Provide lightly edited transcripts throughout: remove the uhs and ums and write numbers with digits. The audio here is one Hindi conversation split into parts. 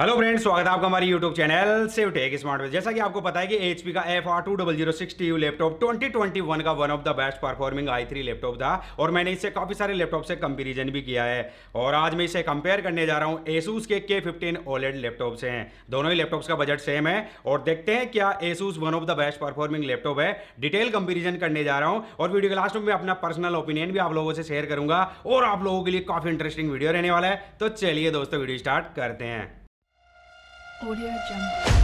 हेलो फ्रेंड्स, स्वागत है आपका हमारे YouTube channel save tech smart में। जैसा कि आपको पता है कि एचपी का FR2006TU लैपटॉप 2021 का one of the best performing i3 laptop था और मैंने इससे काफ़ी सारे लैपटॉप से कंपैरिजन भी किया है और आज मैं इसे कंपेयर करने जा रहा हूँ ASUS के K15 OLED लैपटॉप से। दोनों ही लैपटॉप्स का बजट सेम है और देखते हैं क्या ASUS one of the best performing laptop है। डिटेल कंपेरिजन करने जा रहा हूँ और वीडियो के लास्ट में मैं अपना पर्सनल ओपिनियन भी आप लोगों से शेयर करूँगा और आप लोगों के लिए काफ़ी इंटरेस्टिंग वीडियो रहने वाला है। तो चलिए दोस्तों, वीडियो स्टार्ट करते हैं। Audio Jungle।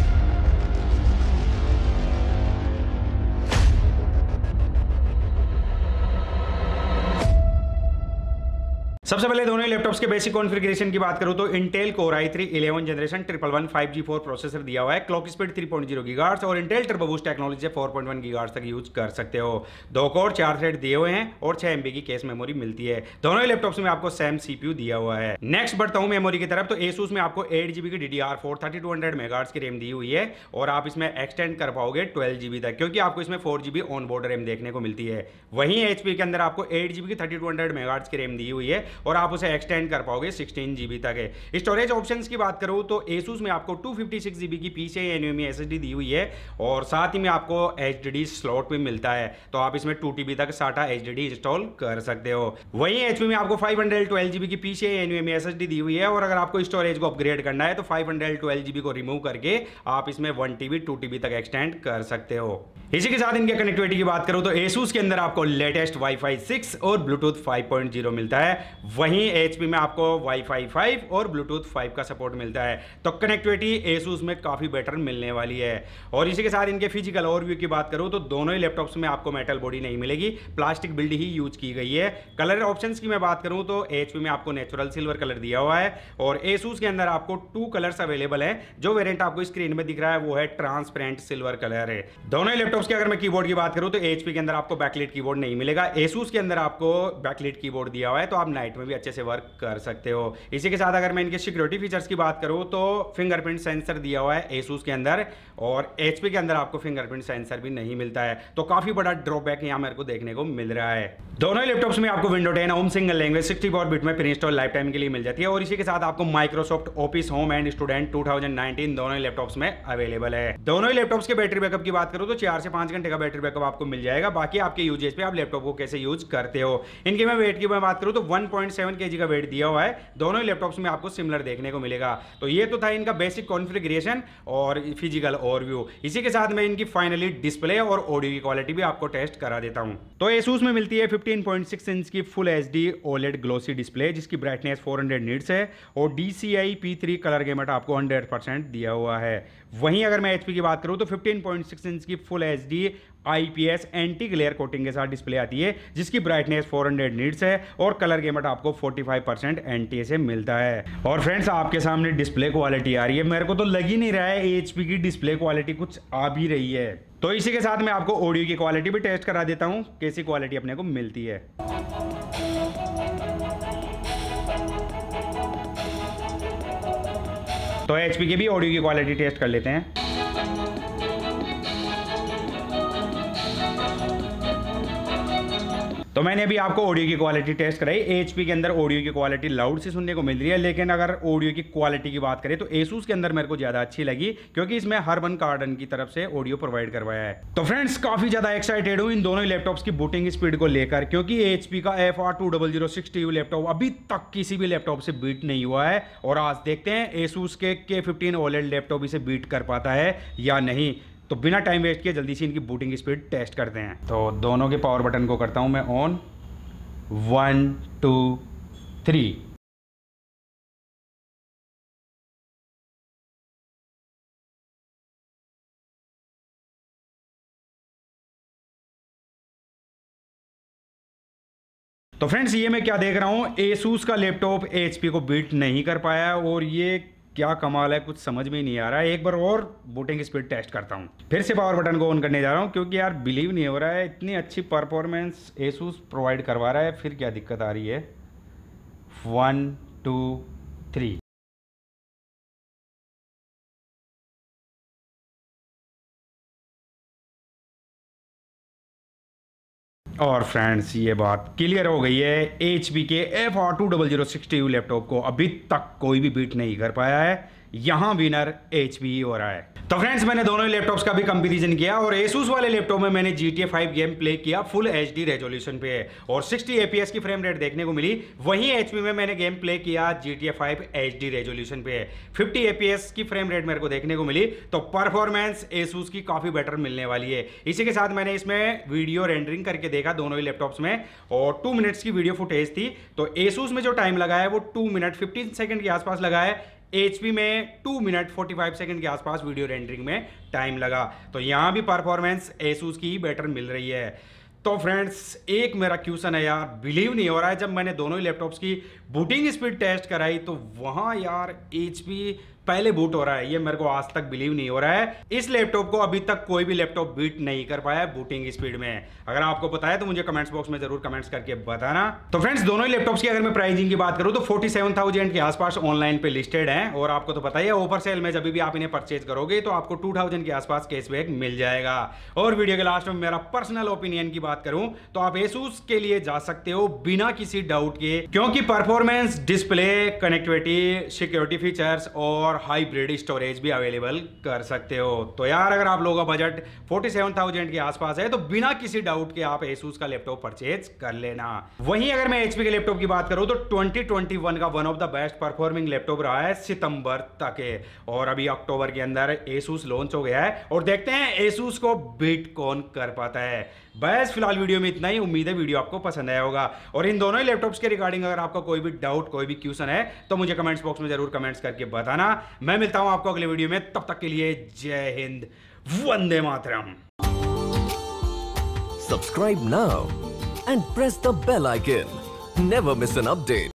सबसे पहले दोनों लैपटॉप्स के बेसिक कॉन्फ़िगरेशन की बात करूं तो Intel core i3-11 generation 1115G4 processor दिया हुआ है, क्लॉक स्पीड 3.0 गीगाहर्ट्ज़ और इंटेल टर्बो बूस्ट टेक्नोलॉजी से 4.1 गीगाहर्ट्ज़ तक यूज कर सकते हो। 2 कोर 4 थ्रेड दिए हुए हैं और 6 MB की कैश मेमोरी मिलती है। दोनों ही लैपटॉप्स में आपको सेम CPU दिया हुआ है। नेक्स्ट बढ़ता हूँ मेमोरी की तरफ तो ASUS में आपको 8 GB की DDR4 3200 MHz की रैम दी हुई है और आप इसमें एक्सटेंड कर पाओगे 12 GB तक, क्योंकि आपको इसमें 4 GB ऑन बोर्ड रैम देखने को मिलती है। वहीं HP के अंदर आपको 8 GB की 3200 MHz की रैम दी हुई है और आप उसे एक्सटेंड कर पाओगे 16 GB तक है। स्टोरेज ऑप्शंस की बात करूं तो ASUS में आपको 256 GB की PCIe NVMe SSD दी हुई है और साथ ही में आपको HDD स्लॉट भी मिलता है, तो आप इसमें 2 TB तक SATA HDD इंस्टॉल कर सकते हो। वहीं HP में आपको 512 GB की PCIe NVMe SSD दी हुई है और अगर आपको स्टोरेज को अपग्रेड करना है तो 512 GB को रिमूव करके आप इसमें 1 TB 2 TB तक एक्सटेंड कर सकते हो। इसी के साथ इनके कनेक्टिविटी की बात करूं तो ASUS के अंदर आपको लेटेस्ट Wi-Fi 6 और Bluetooth 5.0 मिलता है। वहीं HP में आपको Wi-Fi 5 और Bluetooth 5 का सपोर्ट मिलता है, तो कनेक्टिविटी ASUS में काफ़ी बेटर मिलने वाली है। और इसी के साथ इनके फिजिकल ओवरव्यू की बात करूं तो दोनों ही लैपटॉप्स में आपको मेटल बॉडी नहीं मिलेगी, प्लास्टिक बिल्ड ही यूज की गई है। कलर ऑप्शंस की मैं बात करूं तो HP में आपको नेचुरल सिल्वर कलर दिया हुआ है और ASUS के अंदर आपको 2 कलर्स अवेलेबल हैं। जो वेरियंट आपको स्क्रीन में दिख रहा है वो है ट्रांसपेरेंट सिल्वर कलर है। दोनों ही लैपटॉप्स की अगर मैं कीबोर्ड की बात करूं तो HP के अंदर आपको बैकलाइट कीबोर्ड नहीं मिलेगा, ASUS के अंदर आपको बैकलाइट कीबोर्ड दिया हुआ है, तो आप नाइट में भी अच्छे से वर्क कर सकते हो। इसी के साथ अगर मैं इनके सिक्योरिटी फीचर्स की बात करूं तो फिंगरप्रिंट सेंसर दिया हुआ है ASUS के अंदर और HP के अंदर आपको फिंगरप्रिंट सेंसर भी नहीं मिलता है, तो काफी बड़ा ड्रॉबैक यहाँ मेरे को देखने को मिल रहा है। दोनों ही लैपटॉप्स में आपको window 10 home single language 64 bit में प्री इंस्टॉल लाइफ टाइम के लिए मिल जाती है और इसी के साथ आपको Microsoft office home and student 2019 दोनों ही लैपटॉप्स में अवेलेबल है। दोनों ही लैपटॉप्स के बैटरी बैकअप की बात करूँ तो 4 से 5 घंटे का बैटरी बैकअप आपको मिल जाएगा, बाकी आपके यूजेज पे आप लैपटॉप को कैसे यूज करते हो। इनके मैं वेट की बात करूँ तो 1.7 kg का वेट दिया हुआ है। दोनों ही लैपटॉप्स में आपको सिमिलर देखने को मिलेगा। तो ये तो था इनका बेसिक कॉन्फ़िगरेशन और फिजिकल ओवरव्यू। इसी के साथ मैं इनकी फाइनली डिस्प्ले और ऑडियो की क्वालिटी भी आपको टेस्ट करा देता हूं। तो ASUS में मिलती है 15.6 इंच की full HD OLED glossy display जिसकी ब्राइटनेस 400 नीट्स है और DCI P3 कलर गेमेट आपको 100% दिया हुआ है। वहीं अगर मैं HP की बात करूँ तो 15.6 इंच की full HD IPS anti glare coating के साथ डिस्प्ले आती है जिसकी ब्राइटनेस 400 नीट्स है और कलर गेमट आपको 45% NTA से मिलता है। और फ्रेंड्स, आपके सामने डिस्प्ले क्वालिटी आ रही है, मेरे को तो लग ही नहीं रहा है HP की डिस्प्ले क्वालिटी कुछ आ भी रही है। तो इसी के साथ मैं आपको ऑडियो की क्वालिटी भी टेस्ट करा देता हूँ कैसी क्वालिटी अपने को मिलती है। तो HP की भी ऑडियो की क्वालिटी टेस्ट कर लेते हैं। तो मैंने अभी आपको ऑडियो की क्वालिटी टेस्ट कराई। HP के अंदर ऑडियो की क्वालिटी लाउड से सुनने को मिल रही है, लेकिन अगर ऑडियो की क्वालिटी की बात करें तो ASUS के अंदर मेरे को ज़्यादा अच्छी लगी क्योंकि इसमें हार्मन कार्डन की तरफ से ऑडियो प्रोवाइड करवाया है। तो फ्रेंड्स, काफ़ी ज़्यादा एक्साइटेड हूँ इन दोनों लैपटॉप्स की बूटिंग स्पीड को लेकर, क्योंकि HP का FR2006TU लैपटॉप अभी तक किसी भी लैपटॉप से बीट नहीं हुआ है और आज देखते हैं ASUS के K15 OLED लैपटॉप इसे बीट कर पाता है या नहीं। तो बिना टाइम वेस्ट किए जल्दी से इनकी बूटिंग स्पीड टेस्ट करते हैं। तो दोनों के पावर बटन को करता हूं मैं ऑन, 1 2 3। तो फ्रेंड्स, ये मैं क्या देख रहा हूं, ASUS का लैपटॉप HP को बीट नहीं कर पाया और ये क्या कमाल है, कुछ समझ में नहीं आ रहा है। एक बार और बूटिंग स्पीड टेस्ट करता हूँ। फिर से पावर बटन को ऑन करने जा रहा हूँ क्योंकि यार बिलीव नहीं हो रहा है, इतनी अच्छी परफॉर्मेंस ASUS प्रोवाइड करवा रहा है, फिर क्या दिक्कत आ रही है। 1 2 3। और फ्रेंड्स, ये बात क्लियर हो गई है, HP के FR2006TU लैपटॉप को अभी तक कोई भी बीट नहीं कर पाया है। यहाँ विनर HP हो रहा है। तो फ्रेंड्स मैंने दोनों लैपटॉप्स का भी कंपैरिजन किया और ASUS वाले लैपटॉप में मैंने GTA 5 गेम प्ले किया फुल HD रेजोल्यूशन पे और 60 FPS की फ्रेम रेट देखने को मिली। वहीं HP में मैंने गेम प्ले किया GTA 5 HD रेजोल्यूशन पे 50 FPS की फ्रेम रेट मेरे को देखने को मिली। तो परफॉर्मेंस ASUS की काफी बेटर मिलने वाली है। इसी के साथ मैंने इसमें वीडियो रेंडरिंग करके देखा दोनों ही लैपटॉप्स में और 2 मिनट्स की वीडियो फुटेज थी। तो ASUS में जो टाइम लगा है वो 2 मिनट 15 सेकेंड के आसपास लगा है। HP में 2 मिनट 45 सेकंड के आसपास वीडियो रेंडरिंग में टाइम लगा। तो यहाँ भी परफॉर्मेंस ASUS की बेटर मिल रही है। तो फ्रेंड्स एक मेरा क्वेश्चन है यार, बिलीव नहीं हो रहा है जब मैंने दोनों ही लैपटॉप्स की बूटिंग स्पीड टेस्ट कराई तो वहाँ यार HP पहले बूट हो रहा है। ये मेरे को आज तक बिलीव नहीं हो रहा है। इस लैपटॉप को अभी तक कोई भी लैपटॉप बीट नहीं कर पाया बूटिंग स्पीड में। अगर आपको पता है तो मुझे कमेंट्स बॉक्स में जरूर कमेंट्स करके बताना। तो फ्रेंड्स दोनों ही लैपटॉप्स की अगर मैं प्राइसिंग की बात करूं तो 47,000 के आसपास ऑनलाइन पे लिस्टेड है और आपको तो पता ही है ओवर सेल में जब भी आप इन्हें परचेज करोगे तो आपको 2,000 के आसपास कैशबैक मिल जाएगा। और वीडियो के लास्ट में मेरा पर्सनल ओपिनियन की बात करूं तो आप ASUS के लिए जा सकते हो बिना किसी डाउट के, क्योंकि performance, display, connectivity, security features और हाइब्रिड स्टोरेज भी अवेलेबल कर सकते हो। तो यार अगर आप लोगों का बजट 47,000 के आसपास है तो बिना किसी डाउट के आप ASUS का लैपटॉप परचेज कर लेना। वहीं अगर मैं HP के लैपटॉप की बात करूं तो 2021 का one of the best performing laptop रहा है सितंबर तक है और अभी अक्टूबर के अंदर ASUS लॉन्च हो गया है और देखते हैं ASUS को बीट कौन कर पाता है। बस फिलहाल वीडियो में इतना ही। उम्मीद है वीडियो आपको पसंद आया होगा और इन दोनों ही लैपटॉप्स के रिगार्डिंग अगर आपका कोई भी डाउट, कोई भी क्वेश्चन है तो मुझे कमेंट्स बॉक्स में जरूर कमेंट्स करके बताना। मैं मिलता हूं आपको अगले वीडियो में, तब तक के लिए जय हिंद, वंदे मातरम। Subscribe now and press the bell icon. Never miss an update.